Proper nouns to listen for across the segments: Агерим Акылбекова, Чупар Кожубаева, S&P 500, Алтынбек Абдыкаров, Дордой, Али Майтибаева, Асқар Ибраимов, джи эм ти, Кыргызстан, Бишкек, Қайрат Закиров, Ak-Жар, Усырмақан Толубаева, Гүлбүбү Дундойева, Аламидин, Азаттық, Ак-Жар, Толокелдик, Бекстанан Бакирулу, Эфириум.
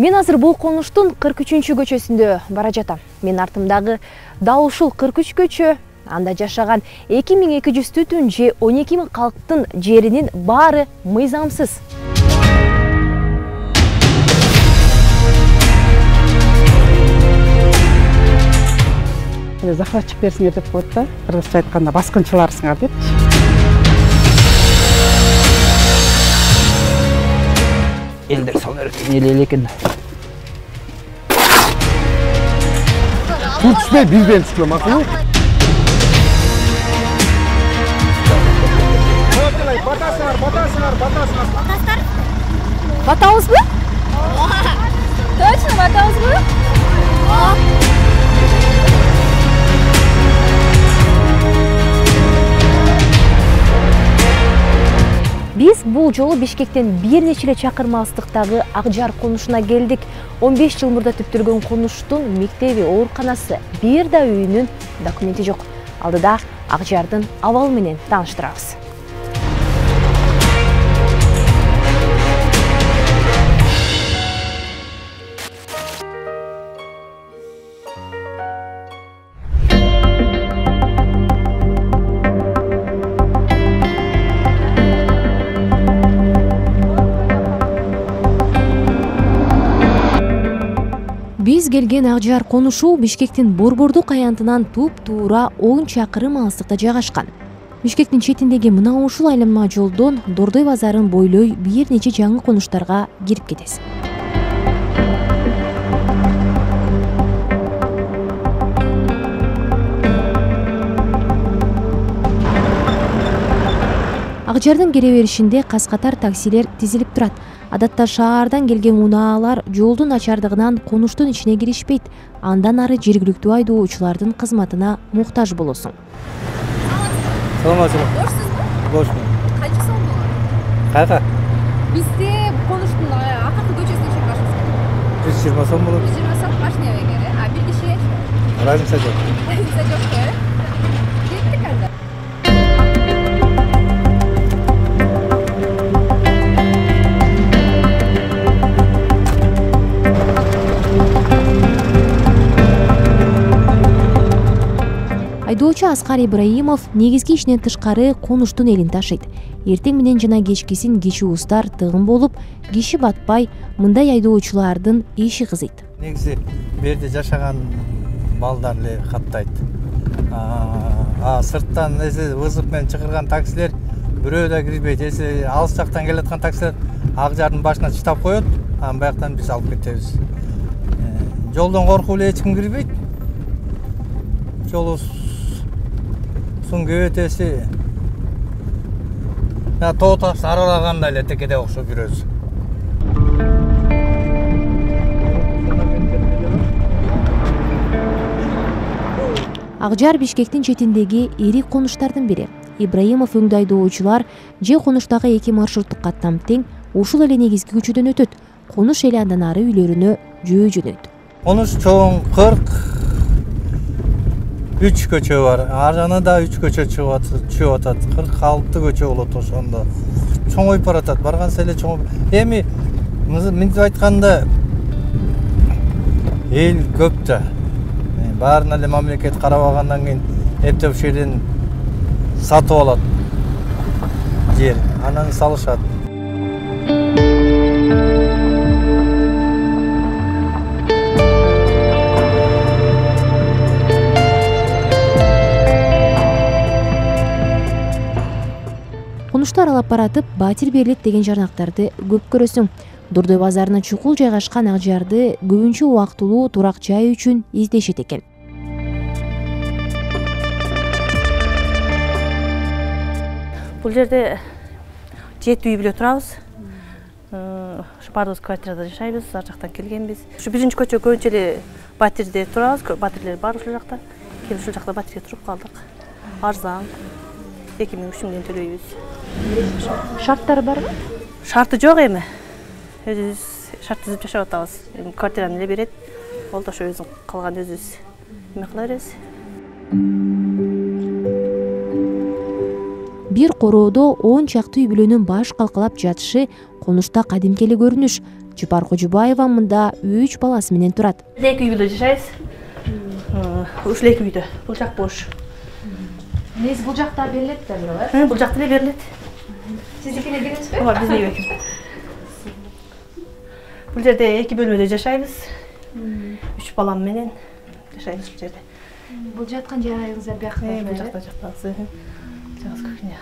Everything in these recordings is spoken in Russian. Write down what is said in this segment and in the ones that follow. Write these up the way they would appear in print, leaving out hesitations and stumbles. Мен азыр бұл қоныштың 43-ші көшесінде бара жатам. Мен артымдағы даушыл 43 көші, анда жашаған 2200 түтін же 12000 халықтың жерінен бары мыйзамсыз. Захватчик берсіңер деп қойды, қырғызша айтқанда басқыншыларсыңар деп. Елдер солар нелейлі екен. Бұл түспей, бізбен түспей, мақылы. Батасыңар, батасыңар, батасыңар. Батастар? Батауыз бұл? Точно, батауыз бұл? Біз бұл жолы Бишкектен бірнешелі шақырмалыстықтағы Ак-Жар қонышына келдік. 15 жыл мұрда түптірген қоныштың мектебі орқанасы бір да үйінің документі жоқ. Алдыда Ак-Жардың авалменен таныштырағыз. Келген Ак-Жар қонышу Бишкектен борборду қаянтынан туп-тура 10 шақырым алыстықта жайгашкан. Бишкектин шетиндеги мына ушул айланма жолдон Дордой базарын бойлой бир нече жаңы қоныштарға кирип кетесиң. Ак-Жардын келе беришинде каскатар таксилер тизилип турат. Адатта шаардан келген унаалар жолдун ачардыгынан конуштун ичине киришпейт. Андан ары жергиликтүү айдоочулардын кызматына муктаж болосуң. Салам алейкум. Бошсузбу? Бошмун. Канча сом болот? Кайка? Бизде конуштун акыркы көчөсүнө чыгышабыз. 120 сом болот. 120 сом башына эгер, а бир киши? Разница жок. Разница жок. Айдоочу Асқар Ибраимов негизги ишинен тышкары конуштун элин ташыйт. Эртең менен жана кечкисин кечи устар тыгын болуп, киши батпай, мындай айдоочулардын иши кызыйт. Негизи берде жашаган балдар эле каттайт. Сырттан вызып менен чакырган таксилер бирөө да кирбейт. Алыс жактан келе жаткан таксилер Ак-Жардын башына чыктап коет, анан бияктан биз алып кетебиз. Жолдон коркуп эле эч ким кирбейт. Жолу көтесі тоо тапсы аралағандай эле текеде окшоп жүрөбүз. Ак-Жар Бишкектин четиндеги эри конуштардын бири. Ибраимов өңдө айдоочулар же конуштагы эки маршруттук каттам тең ушул эле негизги көчөдөн өтөт. Конуш эле андан ары үйлөрүнө жөө жөнөйт. Конуш чоң 43 көчө бар. Араны да 3 көчө чыгып атат. 46 көчө болот ошондо. Чоңоюп баратат. Барган эле чоңоюп. Эми мынтип айтканда эл көп да. Баарына эле мамлекет карап алгандан кийин эптеп жерден сатып алат. Жер анан салышат. Конуштар алып баратып, батир берилет деген жарнақтарды көп көрөсүң. Дордой базарына чукул жайгашкан Ак-Жарды көбүнчө убактылуу турак жайы үчүн издешет экен. Бул жерде 7 үй бүлө турабыз. Баарыбыз квартирада жашайбыз, ар жактан келгенбиз. Ушу биринчи көчө көбүнчө эле батирде турабыз, батирлер бар ушул жакта. Келип ушул жакта батирге туруп калдык. Арзан. 2003-ден төлөйбүз. Шарттар барбы? Шарты жок эми. Өзүбүз шарт түзүп жашап атабыз. Эми квартираны эле берет. Ол да ошо өзүн калган өзүбүз эме кыла беребиз. Бир короодо 10 чакты үй бүлөнүн баш калкалап жатышы конушта кадимкеле көрүнүш. Чупар Кожубаева мында 3 баласы менен турат. Эки үйдө жашайбыз. Ушул эки үйдө. Бул жак бош. Негизи бул жакта берилет да бирок. Бул жакта эле берилет. Сиздикине бересизби? Ооба, биздин үйгө. Бул жерде эки бөлмөдө жашайбыз. 3 балам менен жашайбыз бул жерде. Бул жаткан жарайыңыздар бияктан. Бул жакта жактасы. Жагыз кухня.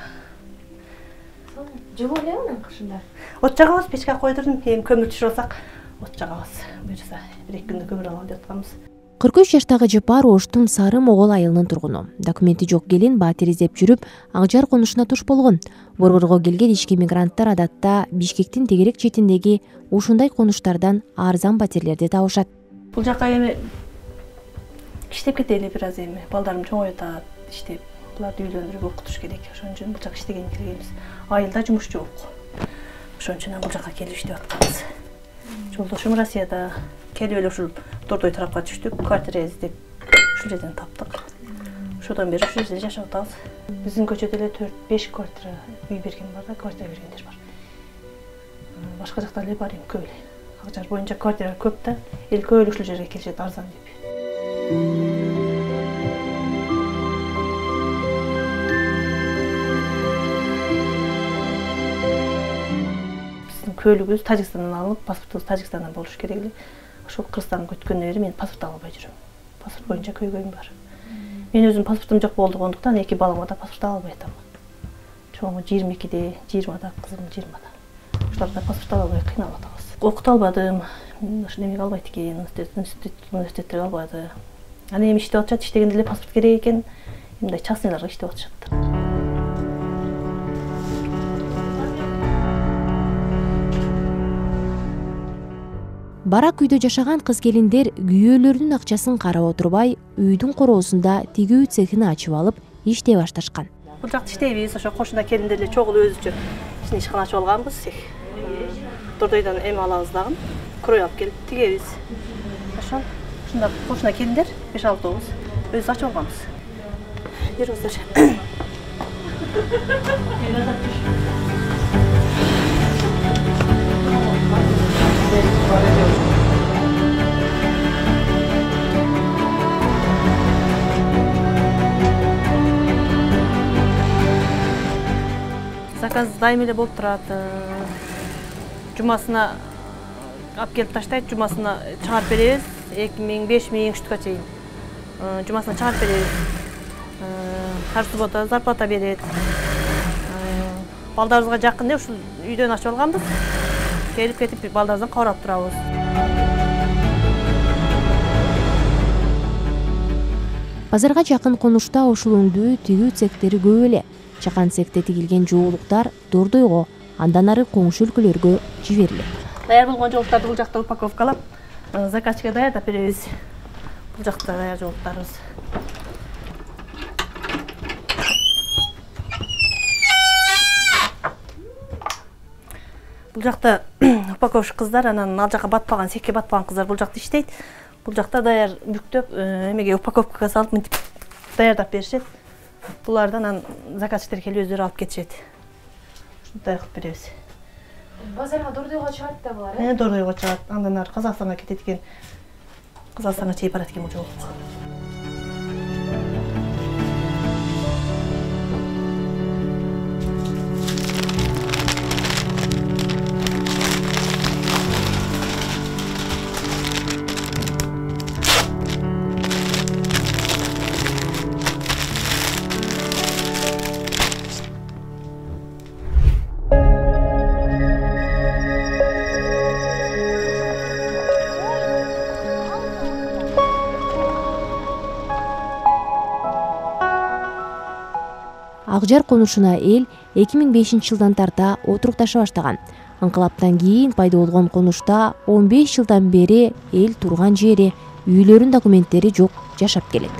Жылуу эле кышында. От жагабыз, печке койдурдум, эми көмүр түшүрсөк, от жагабыз. Буйруса, бир эки күндө көмүр алып жатканбыз. 43 жаштагы Жыпар Оштун Сары Могол айылынын тургуну. Документи жок келин батир издеп жүрүп, Ак-Жар конушуна туш болгон. Борборго келген ички мигранттар адатта Бишкектин тегерек четиндеги ушундай конуштардан арзан батирлерди табышат. Бул жакка эми иштеп кетели бир аз эми. Балдарым чоңоюп атат, иштеп Лады үйлендіріп оқытыш керек. Ошон үчүн бул жакка иштеген келгенбиз. Айылда жумуш жок. Ошон үчүн бул жакка келип иштеп атканбыз. Жолдошум Россияда келип эле ушул Дордой тарапка түштүк, квартира издеп ушул жерден таптык. Ошодон бери ушул жерде жашап атабыз. Биздин көчөдө эле 4-5 квартира үй берген бар да, квартира бергендер бар. Башка жакта эле бар, көп эле. Ак-Жар боюнча квартира көп да, эл көп эле ушул жерге келишет арзан деп. Көлігіз Тажикстаннан алып, паспортымыз Тажикстаннан болуш керек эле. Ошол Кыргызстанга өткөндөн бери мен паспорт албай жүрөм. Паспорт боюнча көйгөйүм бар. Мен өзүм паспортум жок болгондуктан эки балама да паспорт албай атам. Чоңу 22-де, 20-да, кызым 20-да. Ошолорда паспорт албай кыйналып атабыз. Окута албадым. Ошо эмнеге албайт экен? Университеттерге албады. Аны эми иштеп атышат, иштегенде эле паспорт керек экен. Мындай частныйларга иштеп атышат. Барак үйдө жашаган кыз келиндер күйөөлөрүнүн акчасын карап отурбай, үйдүн короосунда тигүү цехин ачып алып, иштей башташкан. Бул жакта иштейбиз, ошо кошуна келиндерге чогулу өзүчө ишкана ачып алганбыз. Дордойдон эми алабыз дагы, крой алып келип тигебиз. Ошо ушунда кошуна келиндер 5-6-9 өзү ачып алганбыз. Жүрүңүздөр. Заказ дайым эле болуп турат. Жумасына алып келип таштайт, жумасына чыгарып беребиз. 2000-5000 штукка чейин. Жумасына чыгарып беребиз. Ар суббота зарплата берет. Балдарыбызга жакын деп ушул үйдөн ачып алганбыз. Келип кетип балдардан карап турабыз. Базарга жакын конушта ушул өндүү тигүү цехтери көп эле. Чакан цехте тигилген жоолуктар Дордойго, андан ары коңшу өлкөлөргө жиберилет. Даяр болгон жоолуктарды бул жакта упаковкалап, заказчикке даярдап беребиз. Бул жакта даяр жоолуктарыбыз. Бул жакта упаковщик кыздар, анан ал жака батпаган, секке батпаган кыздар бул жакта иштейт. Бул жакта даяр бүктөп, эмеге упаковкага салып мынтип даярдап беришет. Булардан анан заказчиктер келип өздөрү алып кетишет. Ушундай кылып беребиз. Базарга Дордойго чыгат да булар, э? Дордойго чыгат, андан ары Казакстанга кетет экен. Казакстанга чейин барат экен бул жол. Ак-Жар конушуна эл 2005 жылдан тарта отурукташа баштаган. Ынкылаптан кийин пайда болгон конушта 15 жылдан бери эл турган жери, үйлөрүнүн документтери жок жашап келет.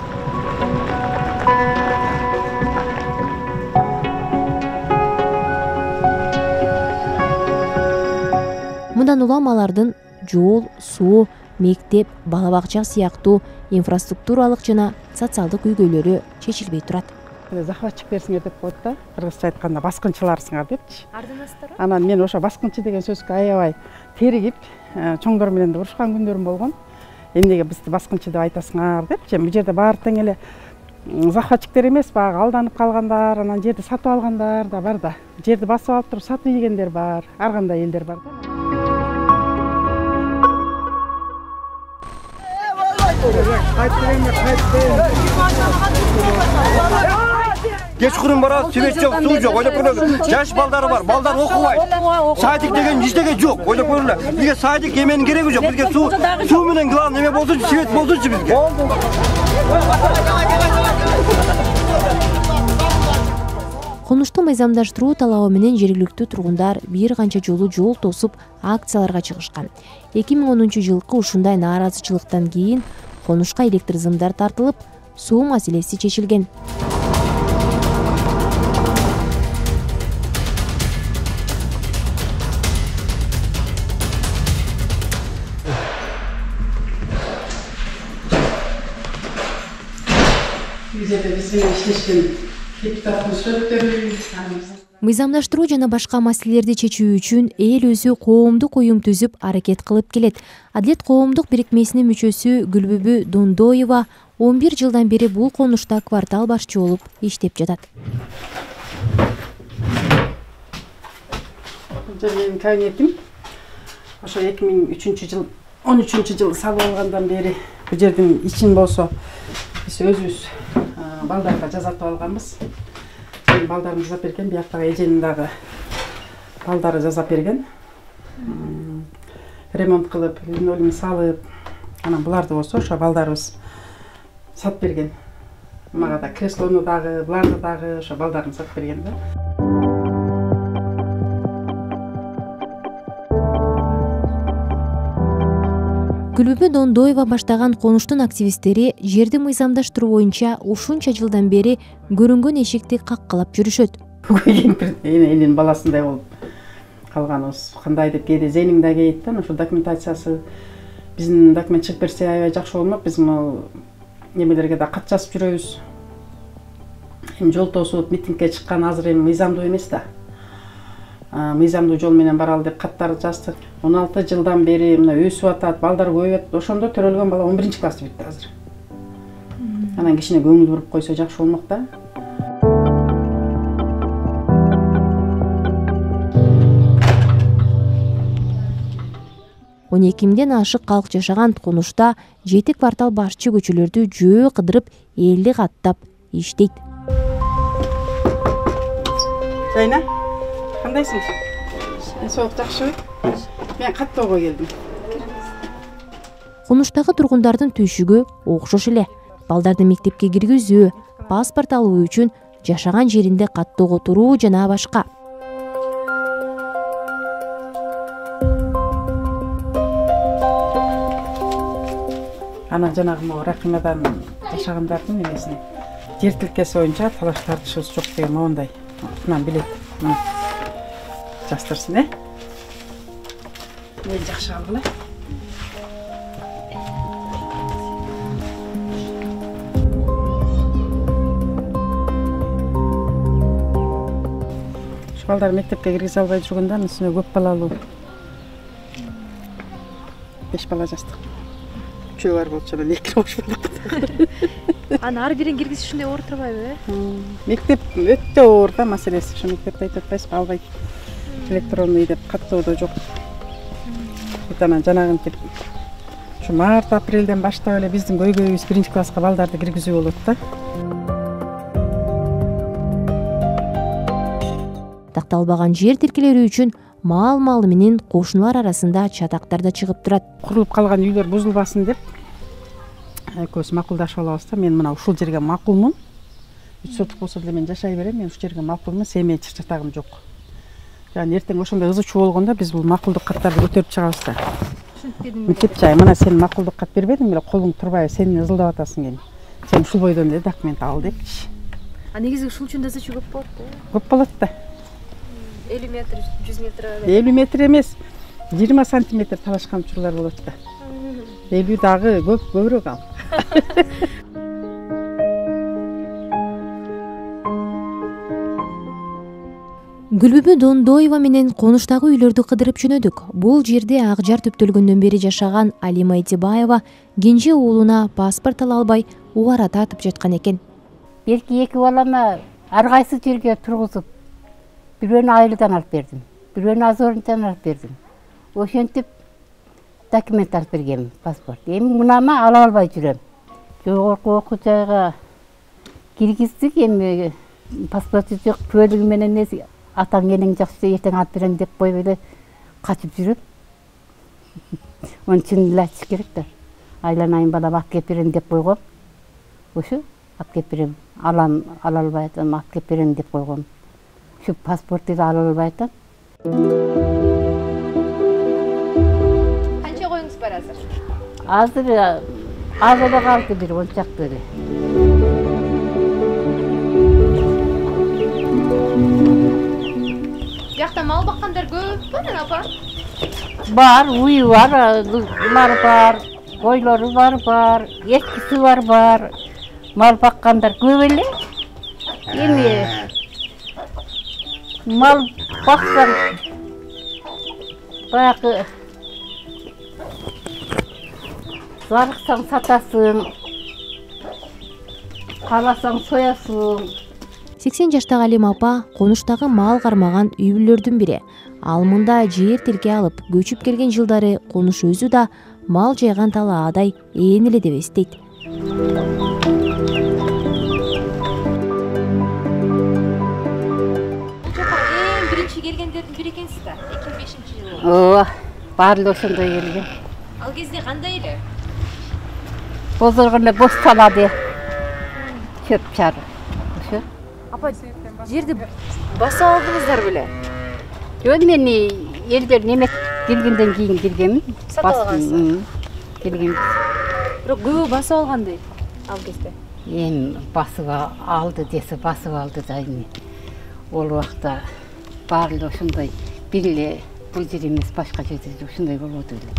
Мындан улам алардын жол, суу, мектеп, бала бакча сыяктуу инфраструктуралык жана социалдык үйгөйлөрү чечилбей турат. захватчиктер деп коет да, кыргызча айтканда баскынчыларсыңар депчи. Анан мен ошо баскынчы деген сөзгө аябай теригип, чоңдор менен да урушкан күндөрүм болгон. Эмнеге бизди баскынчы деп айтасыңар депчи. Бул жерде баары тең эле захватчиктер эмес, баягы алданып калгандар, анан жерди сатып алгандар да бар да. Жерди басып алып туруп сатып ийгендер бар, ар кандай элдер бар да. Кечкүрүн барабыз, свет жок, суу жок, ойлоп көрүңүз. Жаш балдар бар, балдар окубайт. Садик деген эчтеке жок, ойлоп көрүңүз. Бизге садик эменин кереги жок, бизге суу менен главный неме болсун, свет болсунчу бизге. Конушту мыйзамдаштыруу талабы менен жергиликтүү тургундар бир канча жолу жол тосуп акцияларга чыгышкан. 2010-жылкы ушундай нааразычылыктан кийин конушка электр зымдар тартылып, суу маселеси чечилген. Мыйзамдаштыруу жана башка маселелерди чечүү үчүн эл өзү коомдук уюм түзүп аракет кылып келет. Адилет коомдук бирикмесинин мүчөсү Гүлбүбү Дундойева 11 жылдан бери бул конушта квартал башчы болуп иштеп жатат. Менин кабинетим ошо 2003-жыл 13-жылы салып алгандан бери бул жердин ичин болсо биз өзүбүз балдарга жазатып алганбыз. Балдарым жазап берген, бияктагы эженин дагы балдары жазап берген. Ремонт кылып, линолеум салып, анан буларды болсо ошо балдарыбыз сатып берген. Мага да креслону дагы, буларды дагы ошо балдарым сатып берген да. Гүлбүбү Дундойева баштаган конуштун активисттери жерди мыйзамдаштыруу боюнча ушунча жылдан бери көрүнгөн эшикти каккалап жүрүшөт. Эненин баласындай болуп калганыбыз. Кандай деп кээде зениң да кейт да, ошол документациясы биздин документ чыгып берсе аябай жакшы болмок. Биз мал немелерге да кат жазып жүрөбүз. Эми жол тосуп митингге чыккан азыр эми мыйзамдуу эмес да. Мыйзамдуу жол менен баралы деп каттар жаздык. 16 жылдан бери мына өсүп атат, балдар көбөйөт. Ошондо төрөлгөн бала 11-чи класс бүтті азыр. Анан кишине көңүл буруп койсо жакшы болмок да. Он экимден ашык калк жашаган конушта 7 квартал башчы көчөлөрдү жөө кыдырып, элди каттап иштейт. Жайна, қандайсың? Соғық жақшы. Мен қатты оға келдім. Конуштагы тұрғындардың түйшігі оқшош эле. Балдарды мектепке киргизүү, паспорт алуу үчүн жашаған жеринде қатты оға туруу жана башка. Ана жанагы рахимадан жашағандардын эмесин жер тилкеси боюнча талаш тартышыбыз жок деген моундай. Мына билет. Жастырсын, э? Мен жакшы алгыла. Шу балдар мектепке киргизе албай жүргөндө мен үстүнө көп балалуу. 5 бала жастык. Үчөө бар болчу, мен эки бош болду. Аны ар бирин киргизиш ушундай оор турбайбы, э? Мектеп өтө оор да маселеси. Шу мектепте айтып атпайсызбы, албай. Электронный деп каттоо да жок. Анан жанагын деп ушу март, апрелден баштап эле биздин көйгөйүбүз 1-класска балдарды киргизүү болот да. Такталбаган жер тилкелери үчүн маал-малы менен кошуналар арасында чатактар да чыгып турат. Курулуп калган үйлөр бузулбасын деп экөөбүз макулдашып алабыз да. Мен мына ушул жерге макулмун. 3 сотук болсо деле мен жашай берем, мен ушул жерге макулмун, сен менен чыр чатагым жок. Жан ертең ошондой ызычуу болгондо биз бул макулдук каттарды көтөрүп чыгабыз да. Мектеп жай, мына сен макулдук кат бербедиң беле, колуң турбайбы, сен ызылдап атасың эми. Сен ушул бойдон эле документ ал депчи. А негизи ушул үчүн да көп болот да. Көп болот да. 50 метр, 100 метр. 50 метр эмес, 20 сантиметр талашкан учурлар болот да. 50 дагы көп, көбүрөөк ал. Гүлбүбү Дундойева менен конуштагы үйлөрдү кыдырып жөнөдүк. Бул жерде Ак-Жар түптөлгөндөн бери жашаган Али Майтибаева кенже уулуна паспорт ала албай убара татып жаткан экен. Берки эки балама ар кайсы жерге тургузуп, бирөөнү айылдан алып бердим, бирөөнү азорунтан алып бердим. Ошентип документ алып бергем, паспорт. Эми мунама ала албай жүрөм. Жогорку окуу жайга киргиздик, эми паспорт жок, көлүгү менен неси атам келең жақсы ертең алып берем деп қойып еле қашып жүріп. Оның үшін ләтіш керек та. Айланайын балам алып келіп берем деп қойғам. Осы алып келіп берем. Алам ала албай атам алып келіп берем деп қойғам. Шу паспортты да ала албай атам. Қанша қойыңыз бар азыр? Азыр азыда қалды бир 10 шақты эле. Жақта мал баққандар көп бар, апа? Бар, уй бар, бұлар бар, қойлары бар, ешкісі бар, мал баққандар көп еле. Енді мал бақсаң, баяғы зарықсаң сатасың, қаласаң соясың. 80 жаштагы Алим апа конуштагы мал кармаган үй бүлөлөрдүн бири. Ал мында жер тилке алып, көчүп келген жылдары конуш өзү да мал жайган талаадай ээн эле деп эстейт. Эң биринчи келгендердин бири экенсиз да, 2005-жылы. Ооба, баары ошондой келген. Ал кезде кандай эле? Бозоргондо боз талады. Чөп чары. Апа, жерді баса алдыңыздар біле? Жөн, мен елдер немес келгенден кейін келгенмін. Сата алғансыз? Келгенбіз. Бірақ көбі баса алғандай ал кезде? Ем басыға алды десе, басыға алды дайын. Ол уақытта барлы ұшындай біле, бұл жер емес башқа жерде ұшындай болады өлі.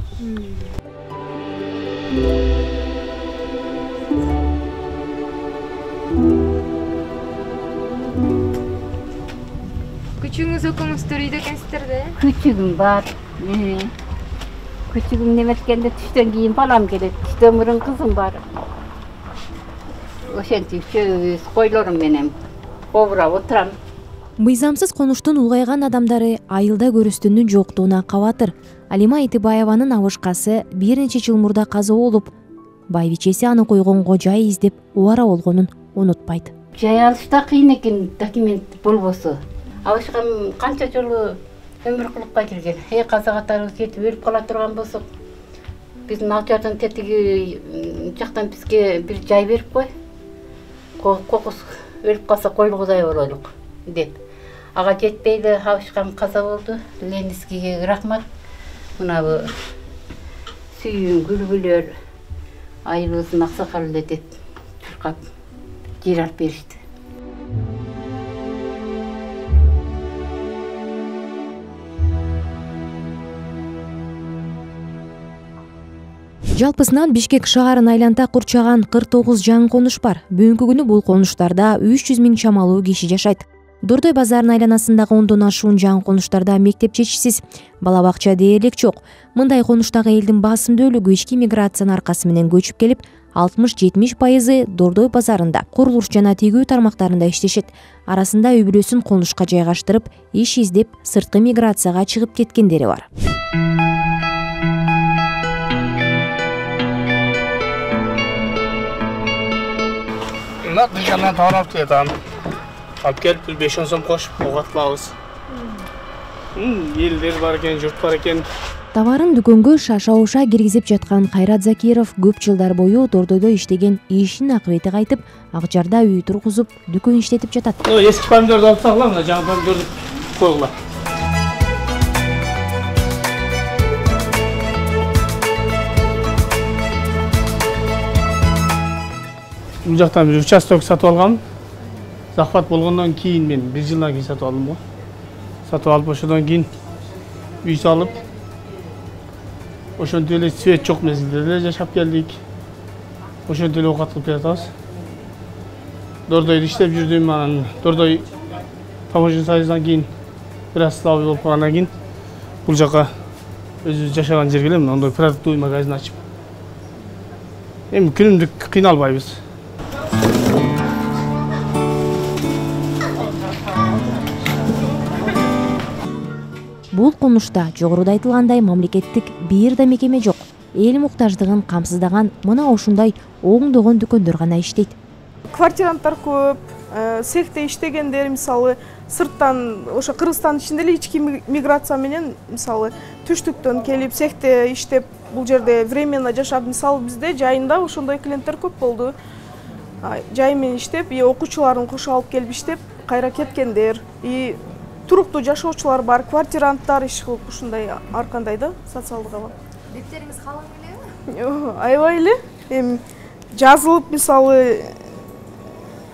Күчігіңіз өкіміңізді үйді кәнсіздерді? Күчігім бар. Күчігім немерткенде түштен кейін балам келеді. Түштен мұрын қызым бар. Ошенті үшеуіз қойларым менем. Қобыра отырам. Мыйзамсыз қонуштың ұлғайған адамдары айылда көрістінің жоқтуына қаватыр. Али Майтибаеванын авышқасы бірнеше жыл мурда қаза олып, байвичесі аны қойған қожайы іздеп, уара олғанын ұнытпайды. Жай алышта қиын екен документ болбосы. Алышқам қанша жолы өмір құлыққа келген. Ей қазағаттарыңыз кетіп өліп қала тұрған болсақ, біздің Ак-Жардан тетігі жақтан бізге бір жай беріп қой. Қоқыс өліп қалса қойлығыдай болайық деп. Аға жетпейді, алышқам қаза болды. Ленискеге рахмат. Мынабы сүйін гүлгілер айылысын ақсақарлы деп тұрқап жер алып берішті. Жалпысынан Бишкек шаарын айланта курчаган 49 жаңы конуш бар. Бүгүнкү күнү бул конуштарда 300 000 чамалуу киши жашайт. Дордой базарынын айланасындагы 10дон ашуун жаңы конуштарда мектепчечисиз, бала бакча дээрлик жок. Мындай конуштагы элдин басымдуу бөлүгү ички миграциянын аркасы менен көчүп келип, 60–70% Дордой базарында, курулуш жана тигүү тармактарында иштешет. Арасында үй бүлөсүн конушка жайгаштырып, иш издеп, сырткы миграцияга чыгып кеткендери бар. Мынат дышаннан таранып келетам. Алып келіп, 5-10 сом қошып, оғатпауыз. Елдер бар екен, жұрт бар екен. Товарын дүкөнгө шашауша киргизип жатқан Қайрат Закиров көп жылдар бойы Дордойдо иштеген ишинин акыбети кайтып, Ак-Жарда үй тургузуп, дүкөн иштетип жатат. Эски помидорду алып тагыла, мына жаңы помидорду койгула. Бұл жақтан біз участок сатып алған, захват болғаннан кейін мен 1 жылдан кейін сатып алдым ғой. Сатып алып, ошодан кейін үй салып, ошондой эле свет жок мезгилдерде жашап келдик. Ошондой эле оокат кылып жатабыз. Дордойдо иштеп жүрдүм, анан Дордой таможня союзунан кийин Biraz daha yol planına gidin. Bulacak'a özü yaşayan yergelerim. Ondan produktörü magazin açıp. Hem günümdük kıyın bayız. Бұл қонышта жоғыруда айтылғандай мамлекеттік бейірді мекеме жоқ. Ел мұқтаждығын қамсыздаған мұна ошындай оңдығын дүкендер ғана іштейді. Квартиранттар көп, сехте іштегендер, мысалы, сырттан, оша Қырғызстан ішіндегі ішкі миграциямен, мысалы, түштіктен келіп, сехте іштеп, бұл жерде временно жашап, мысалы, бізде жайында ошындай клиенттер көп болды. Жаймен іштеп, оқушыларын қоша алып келіп іштеп, қайра кеткендер. Тұрықты жашаушылар бар, квартиранттар іш қылып ұшындай арқандайды социалдыға бар. Беттеріңіз қалың келе ме? Айвайлы. Жазылып, мысалы,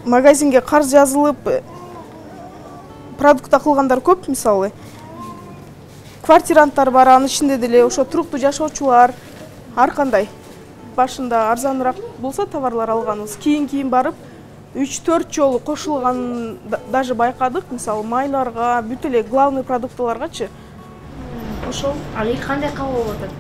магазинге қарыз жазылып, продукта қылғандар көп, мысалы. Квартиранттар бар, аны ішінде деле, оша тұрықты жашаушылар арқандай. Башында арзанырақ болса товарлар алғаныз. Кейін-кейін барып, 3-4 жолы қошылған даже байқадық, мысалы, майларға, бүтеле, главный продуктыларға че? Ошол, ал ел қандай қауы отыр?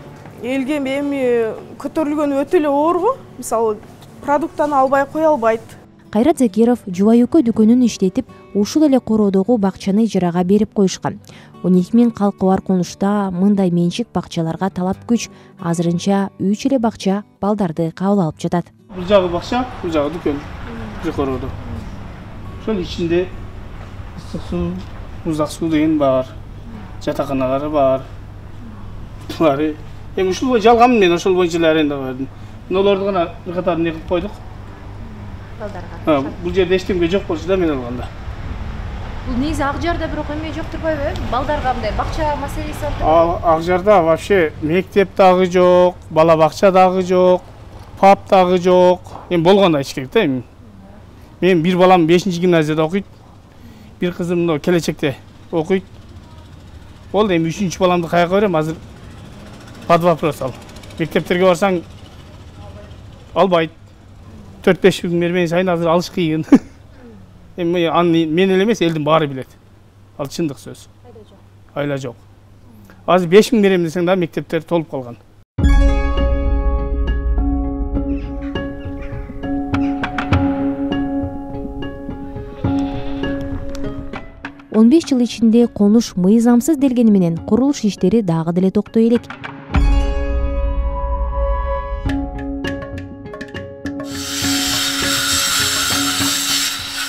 Елге бейме көтерілген өтілі орғы, мысалы, продуктаны албай қой албайды. Қайрат Закиров Жуайуко дүкөнүн иштетип, ушул эле кородогу бакчаны ижарага берип коюшкан. 12,000 калкы бар конушта мындай менчик бакчаларга талап күч, азырынча 3 эле бакча балдарды кабыл алып жатат. Бул жагы бакча, бул жагы дүкөн. Қорғыды. Шон ішінде ыстық су, мұздақ су деген бар, жатақханалары бар. Бұлары, ушыл бой жалғамын мен, ушыл бой жылары енді қойдым. Оларды ғана бірқатарын не қылып қойдық. Балдарға. Бұл жерде ештеңге жоқ болса да мен алғанда. Бұл негізі Ақ-Жарда бір оқоймай жоқ тұрбай бе? Балдарға мындай бақша мәселесі алды? Ақ-Жарда вообще мектеп дағы жоқ, бала бақша дағы жоқ, пап дағы жоқ. Мен болғанда Бишкекте. Мен бір балам 5-ші гимназияда оқиды, бір қызым келешекте оқиды. Ол дейм 3-ші баламды қайға көрем, азыр под вопрос ал. Мектептерге барсаң албайды. 4-5 күн мермен сайын азыр алыш қиын. Мен елемес, елдің бары біледі. Ал шындық сөз. Айла жоқ. Азыр 5 күн мерем десең да мектептер толып қалған. Он 15 жыл ичинде конуш мыйзамсыз делгени менен курулуш иштери дагы деле токтой элек.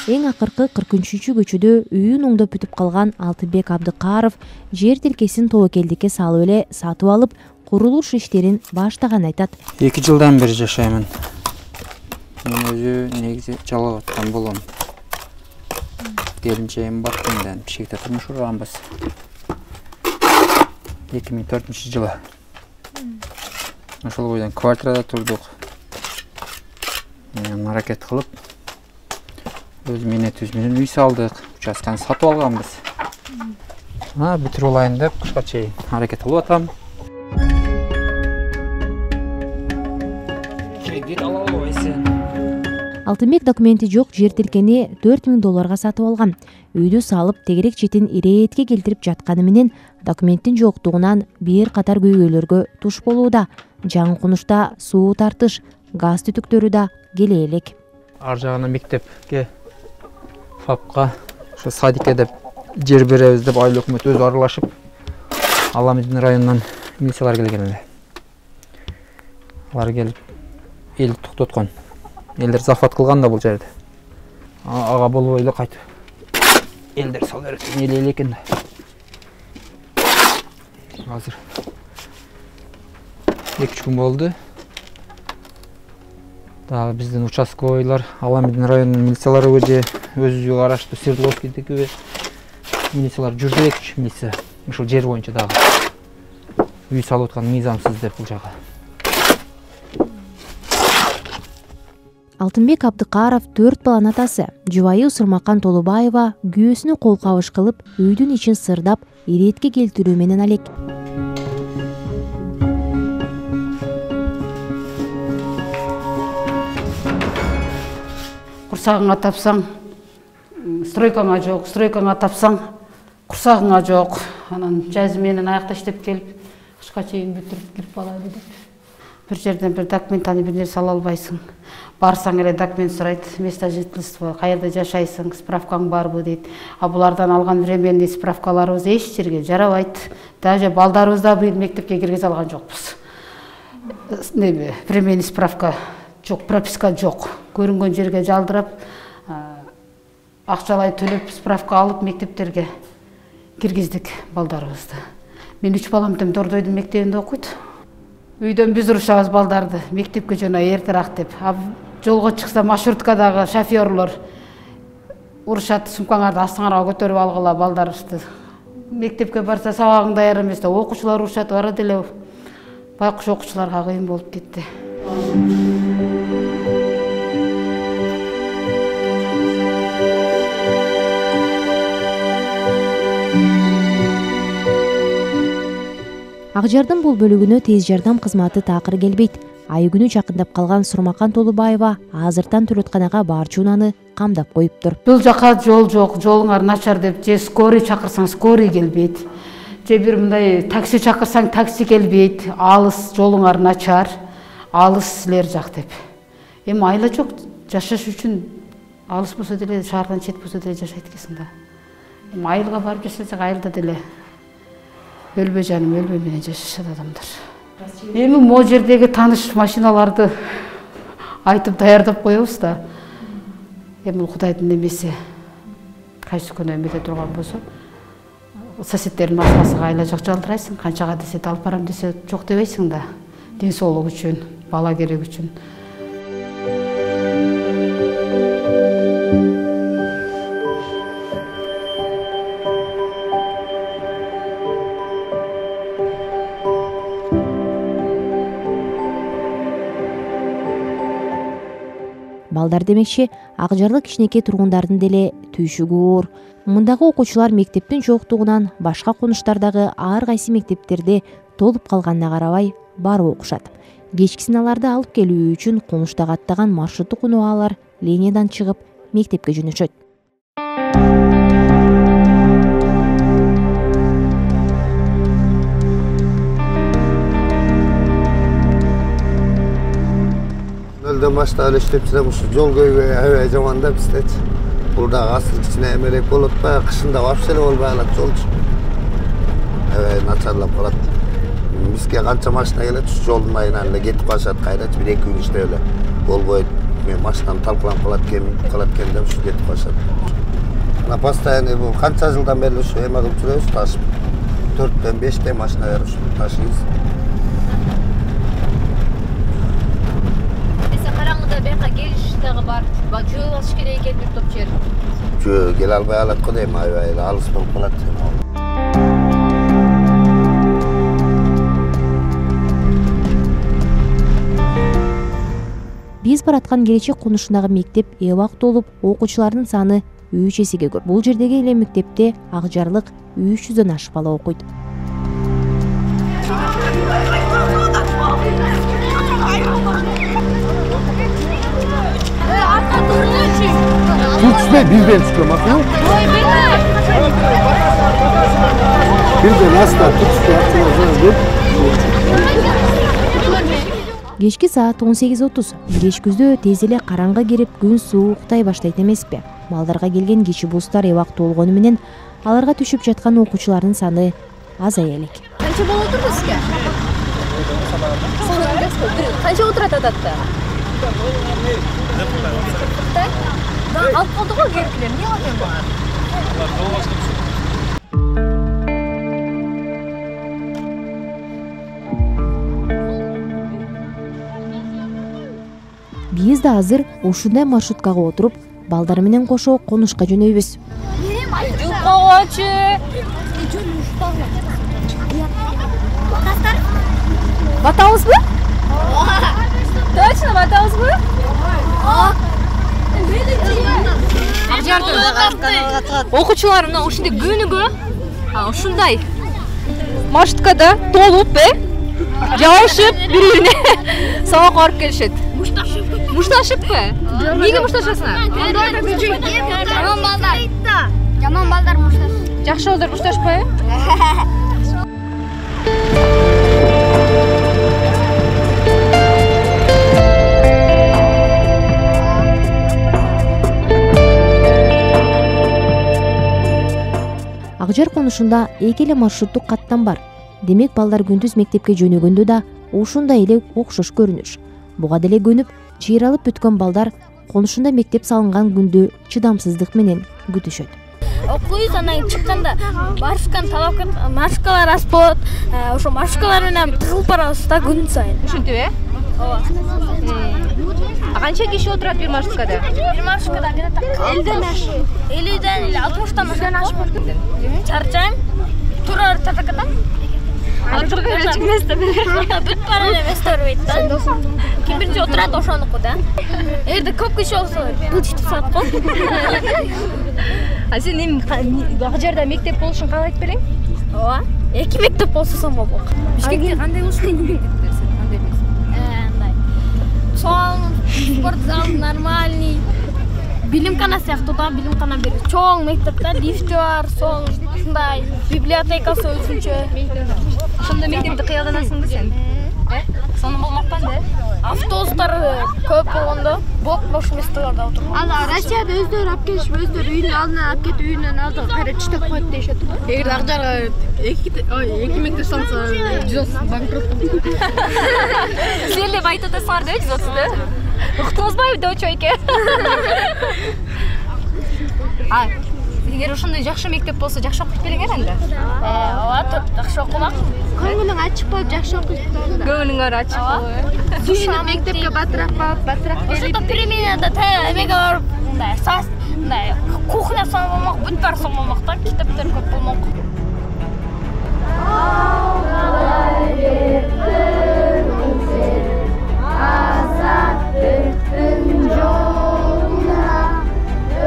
Эң акыркы 43-чү көчөдө үйүн оңдоп бүтүп калган Алтынбек Абдыкаров жер тилкесин Толокелдикке салып эле сатып алып, курулуш иштерин баштаган айтат. 2 жылдан бери жашаймын. Мен өзү негизи жалап аткан болом. Келіншейім бар көнден, Бишкекте тұрмыш ұрғанбыз. 2004 жылы. Ошол бойдан квартирада тұрдық. Аракет қылып, өз менет өзменен үй салдық. Учасканы сатып алғанбыз. Бүтір олайын деп, қышқа чейін аракет қылып атам. Кредит ала алуайсы. Алтынбек документи жоқ жер тилкени $4000 сатып алған. Үйді салып, тегерек жетін иретке келтіріп жатқаны менен документтің жоқтығынан бир қатар көйгөйлөргө туш болууда. Жаңы конушта суу тартыш, газ түтүктөрү да келе элек. Ар жагына мектепке, фапқа, ошо садикке деп жер беребиз деп айыл өкмөтү өзү аралашып, Аламидин районунан милициялар келген эле. Алар келип элди токтоткон. Елдер зафат қылған да бұл жерді. Аға болу ойлы қайты. Елдер сал әрекетін елейлі екен. Азыр. 2-3 күн болды. Дағы біздің учасқа ойлар, Аламидин районының милициялары өте, өз үйі қарашты, Свердловскийдегі өте. Милициялар жүрді 2-3 милиция. Үшіл жер бойынша дағы. Үй салып отқан мизамсыз деп бұл жаға. Алтынбек Абдыкаров 4 баланың атасы. Жубайы Усырмақан Толубаева күйесіне қол қауыш қылып, үйдің ішін сырдап, иретке келтірүүменен алек. Құрсағыңа тапсаң, стройкаңа жоқ, стройкаңа тапсаң, құсағыңа жоқ, анан жазменен аяқта іштеп келіп, қышқа шейін бүтіріп кіріп алады деп. Бір жерден бір документаны бір нәрсе ала албайсың. Барсаң эле документ сұрайды, место жительства, қайерде жашайсың, справкаң барбы дейді. А бұлардан алған временный справкаларыбыз еш жерге жарабайды. Даже балдарыбызда биз мектепке киргиз алған жоқпыз. Неме, временный справка жоқ, прописка жоқ. Көрінген жерге жалдырап, ақшалай төлеп справка алып мектептерге киргиздик балдарыбызды. Мен 3 балам тем Дордойдун мектебинде окуйт. Үйден біз ұршағыз балдарды, мектепке жона ертірақ деп. Жолға шықса маршруткадағы шоферлар ұршатты, сумкаңарды астыңарға көтеріп алғыла балдар ұшты. Мектепке барса сабағыңда аяр емес, оқушылар ұршатты, ара деле байқұш оқушыларға қиын болып кетті. Ак-Жардын бул бөлүгүнө тез жардам кызматы такыр келбейт. Айгүнү жакындап калган Сурмакан Толубаева азыртан төрөтканага барчунаны камдап коюптур. Бул жака жол жок, жолуңар начар деп, же скорый чакырсаң скорый келбейт. Же бир мындай такси чакырсаң такси келбейт. Алыс, жолуңар начар, алыс силер жак деп. Эми айла жок, жашаш үчүн алыс болсо деле, шаардан чет болсо деле жашайт экенсиң да. Эми айылга барып жашасак айылда деле өлбө жаным, өлбө менен жашашат адамдар. Эми мол жердеги таныш машиналарды айтып даярдап коебуз да. Эми Кудайдын немеси кайсы күнү эмеде турган болсо, соседтердин маскасына айла жак жалтырайсың, канчага десе алып барам десе жок дебейсиң да. Ден соолук үчүн, бала керек үчүн. Балдар демекші, Ак-Жарлы кішінеке тұрғындардың деле түйшігі оор. Мұндағы оқушылар мектептің жоқтығынан башқа қоныштардағы ар қайсы мектептерде толып қалғанына қарабай бар оқушат. Кешкісін аларды алып келүү үшін қоныштағы аттаған маршруттық унаалар линиядан шығып мектепке жүнішөт. Дамашта алыштепсем ушу жол көйгөй аябай жамандап истет. Бурдагы асыл кичине эмерек болуп, кышында вообще болбой алат жол. Аябай начарлап калат. Бизге канча машина келет, ушу жолдун айынан эле кетип калышат, кайрачы 1-2 күн иштеп эле болбойт. Мен машинам талкаланып калат, кемип калат экен деп ушу кетип калышат. Мына постоянно бул канча жылдан бери ушу эме кылып жүрөбүз, ташып 4-5 машина берип ушу ташыйбыз. Кел албай алат кудайым, аябай эле алыс болуп калат. Биз бараткан Келечек конушундагы мектеп эбак толуп, окуучулардын саны 3 эсеге көп. Бул жердеги эле мектепте Ак-Жарлык 300дөн ашып бала окуйт. Кучпе бизден түшкөн макул. Бирден аста түшкөн ачылган деп. Кечки саат 18:30. Кеч күздө тез эле караңгы кирип, күн суууктай баштайт эмеспи? Малдарга келген кечи бустар эбак толгону менен аларга түшүп жаткан окуучулардын саны азая элек. Канча боло турду сизге? Канча отурат ататта? Биз да азыр ушундай маршруткага отуруп, балдар менен кошо конушка жөнөйбүз. Батабызбы? Точно батабызбы? Окуучулар мына ушундай күнүгө ушундай маршруткада толуп, жабышып, бири-бирине сабакка барып келишет. Мушташыппы? Эмнеге мушташасыңар? Жаман балдар мушташат. Жақшы олдар бұшташпай? Ақ-Жар қонышында екелі маршруттық қаттан бар. Демек балдар күндіз мектепке жөнегінді да ошында елек оқшыш көрініш. Бұға деле көніп, чейралып бүткен балдар қонышында мектеп салынған күнді чыдамсыздық менен күтішеді. Оқуыз анайын шыққанда маршкан талапқан маршкалар аз болады, ошо маршкалар менен тығылып барабыз да күн сайын. Ушинтип, э? Ооба. Қанша киши отурат бир маршкада? Бир маршкада менен 50-ден ашып, 50-ден или 60-ден ашып кеткен. Чарчайм. Турар татакатам. Алып көлөт чекместе. Бүт парале местер бит да. Ким биринчи отурат ошондуку да. Эгерде көп киши болсо, булчуп сат го. А сен эми Ак-Жарда мектеп болушун каалайт белең? Ооба. Эки мектеп болсо сом болот. Бишкекте кандай болуш керек мектептерсиз? Кандай мектеп? Чоң, спортзал нормальный. Билимкана сияқты да, билимкана бери. Чоң мектепте лифт бар, соң мындай библиотекасы өзүнчө. Ошондо мектепти кыялданасыңбы сен? Э? Сонун болмакпанбы? Автобустар көп болгондо бокбош местелерде отуруп. Алар Россияда өздөрү алып келишип, өздөрү үйүнө алына алып кетип, үйүнөн алдыга кайра түштөп коет дешет. Эгерде Ак-Жарга эки мектеп салса, 130 банкрот. Силер деп айтып атасыңар да, 130-ды. Уктуңузбайбы да чойке? А, эгер ошондой жакшы мектеп болсо, жакшы окуп келген анда. Ооба, жакшы окумак. Көңүлүң ачык болуп, жакшы окуйт анда. Көңүлүңөр ачык болот. Сүйүнүп мектепке батыраак келип. Ошо переменада таяк эмеге барып, мындай сас, мындай кухня соң болмок, бүт бар соң болмок да, китептер көп болмок. Алай кеткен сен, азат өттің жолына,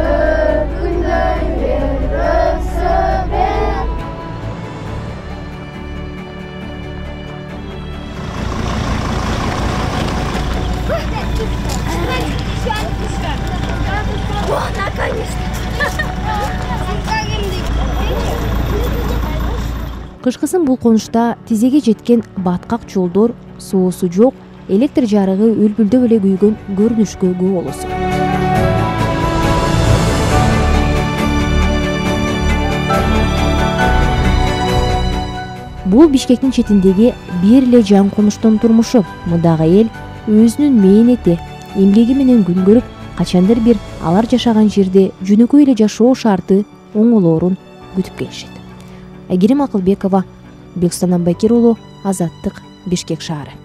өкіндай бер өксібен. О, қышқысын бұл қонышта тезеге жеткен батқақ жолдор, суысы жоқ, электр жарығы үлбілді өле күйген көрініш көгі олысы. Бұл Бишкектің шетіндегі берле жан қоныштың тұрмышы. Мұдағы ел өзінің мейнеті, емлегі менен күн көріп, қачандыр бір алар жашаған жерде жүнікі еле жашуы шарты оңылы орын күтіп келшеді. Агерим Акылбекова, Бекстанан Бакирулу, Азаттық, Бишкек шары.